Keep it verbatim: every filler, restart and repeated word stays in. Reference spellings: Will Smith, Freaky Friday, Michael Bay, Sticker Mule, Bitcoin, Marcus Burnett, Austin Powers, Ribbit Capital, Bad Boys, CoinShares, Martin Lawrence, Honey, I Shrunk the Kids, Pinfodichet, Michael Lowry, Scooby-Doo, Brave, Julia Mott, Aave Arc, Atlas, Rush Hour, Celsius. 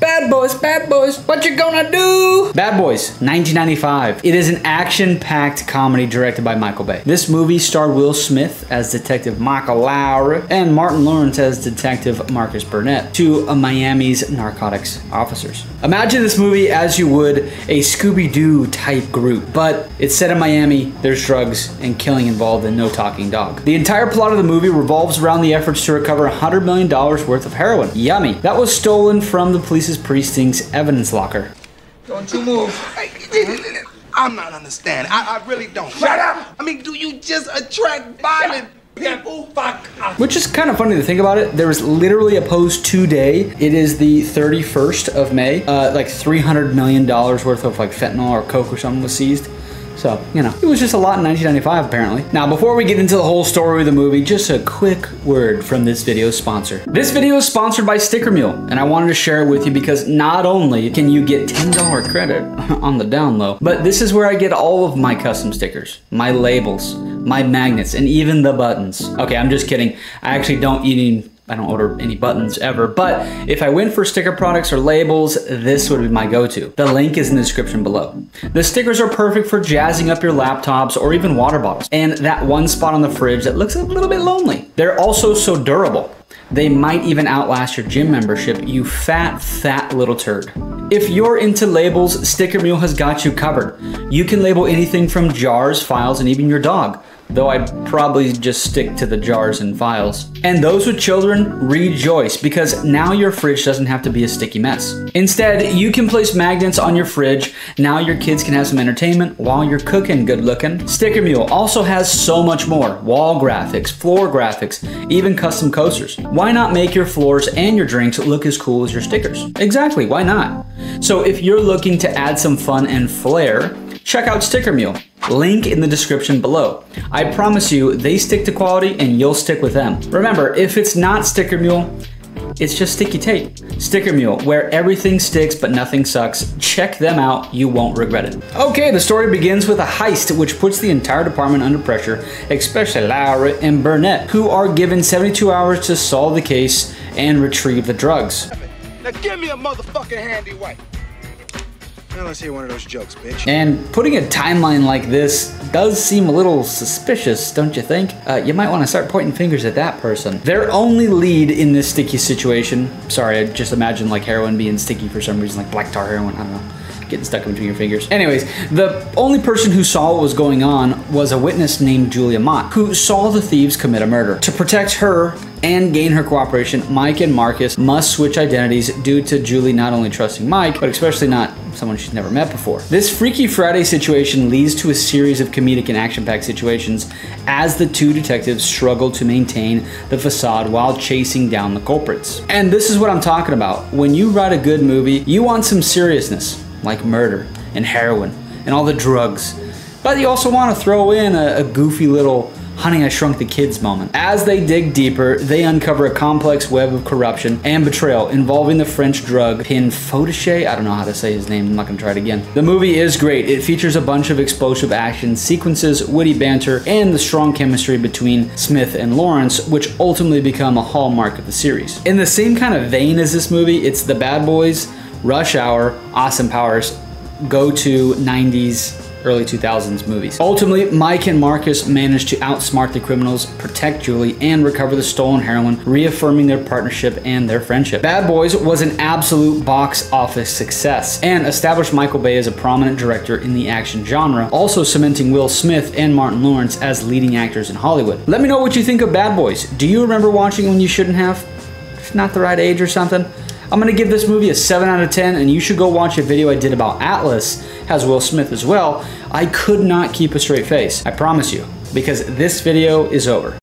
Bad Boys, Bad Boys, what you gonna do? Bad Boys, nineteen ninety-five. It is an action-packed comedy directed by Michael Bay. This movie starred Will Smith as Detective Michael Lowry and Martin Lawrence as Detective Marcus Burnett, two of Miami's narcotics officers. Imagine this movie as you would a Scooby-Doo type group, but it's set in Miami, there's drugs and killing involved and no talking dog. The entire plot of the movie revolves around the efforts to recover one hundred million dollars worth of heroin. Yummy. That was stolen from the police precinct's evidence locker. Don't you move. I'm not understanding. I, I really don't. Shut up! I mean, do you just attract violent people? Fuck. Which is kind of funny to think about it. There was literally a post today. It is the thirty-first of May. Uh, like three hundred million dollars worth of like fentanyl or coke or something was seized. So, you know, it was just a lot in nineteen ninety-five, apparently. Now, before we get into the whole story of the movie, just a quick word from this video's sponsor. This video is sponsored by Sticker Mule, and I wanted to share it with you because not only can you get ten dollar credit on the down low, but this is where I get all of my custom stickers, my labels, my magnets, and even the buttons. Okay, I'm just kidding. I actually don't eat any... I don't order any buttons ever, but if I win for sticker products or labels, this would be my go-to. The link is in the description below. The stickers are perfect for jazzing up your laptops or even water bottles, and that one spot on the fridge that looks a little bit lonely. They're also so durable. They might even outlast your gym membership, you fat, fat little turd. If you're into labels, Sticker Mule has got you covered. You can label anything from jars, files, and even your dog. Though I'd probably just stick to the jars and files. And those with children, rejoice, because now your fridge doesn't have to be a sticky mess. Instead, you can place magnets on your fridge. Now your kids can have some entertainment while you're cooking good looking. Sticker Mule also has so much more. Wall graphics, floor graphics, even custom coasters. Why not make your floors and your drinks look as cool as your stickers? Exactly, why not? So if you're looking to add some fun and flair, check out Sticker Mule. Link in the description below. I promise you, they stick to quality and you'll stick with them. Remember, if it's not Sticker Mule, it's just sticky tape. Sticker Mule, where everything sticks but nothing sucks. Check them out, you won't regret it. Okay, the story begins with a heist which puts the entire department under pressure, especially Lowry and Burnett, who are given seventy-two hours to solve the case and retrieve the drugs. Now give me a motherfucking handy wipe. Let's hear one of those jokes, bitch. And putting a timeline like this does seem a little suspicious, don't you think? Uh, you might want to start pointing fingers at that person. Their only lead in this sticky situation, sorry, I just imagine like heroin being sticky for some reason, like black tar heroin, I don't know, getting stuck in between your fingers. Anyways, the only person who saw what was going on was a witness named Julia Mott, who saw the thieves commit a murder. To protect her and gain her cooperation, Mike and Marcus must switch identities due to Julie not only trusting Mike, but especially not someone she's never met before. This Freaky Friday situation leads to a series of comedic and action-packed situations as the two detectives struggle to maintain the facade while chasing down the culprits. And this is what I'm talking about. When you write a good movie, you want some seriousness, like murder and heroin and all the drugs. But you also want to throw in a, a goofy little Honey, I Shrunk the Kids moment. As they dig deeper, they uncover a complex web of corruption and betrayal involving the French drug Pinfodichet. I don't know how to say his name. I'm not going to try it again. The movie is great. It features a bunch of explosive action sequences, witty banter, and the strong chemistry between Smith and Lawrence, which ultimately become a hallmark of the series. In the same kind of vein as this movie, it's The Bad Boys, Rush Hour, Austin Powers, go-to nineties, early two thousands movies. Ultimately, Mike and Marcus manage to outsmart the criminals, protect Julie, and recover the stolen heroin, reaffirming their partnership and their friendship. Bad Boys was an absolute box office success and established Michael Bay as a prominent director in the action genre, also cementing Will Smith and Martin Lawrence as leading actors in Hollywood. Let me know what you think of Bad Boys. Do you remember watching when you shouldn't have? It's not the right age or something? I'm gonna give this movie a seven out of ten, and you should go watch a video I did about Atlas, has Will Smith as well. I could not keep a straight face, I promise you, because this video is over.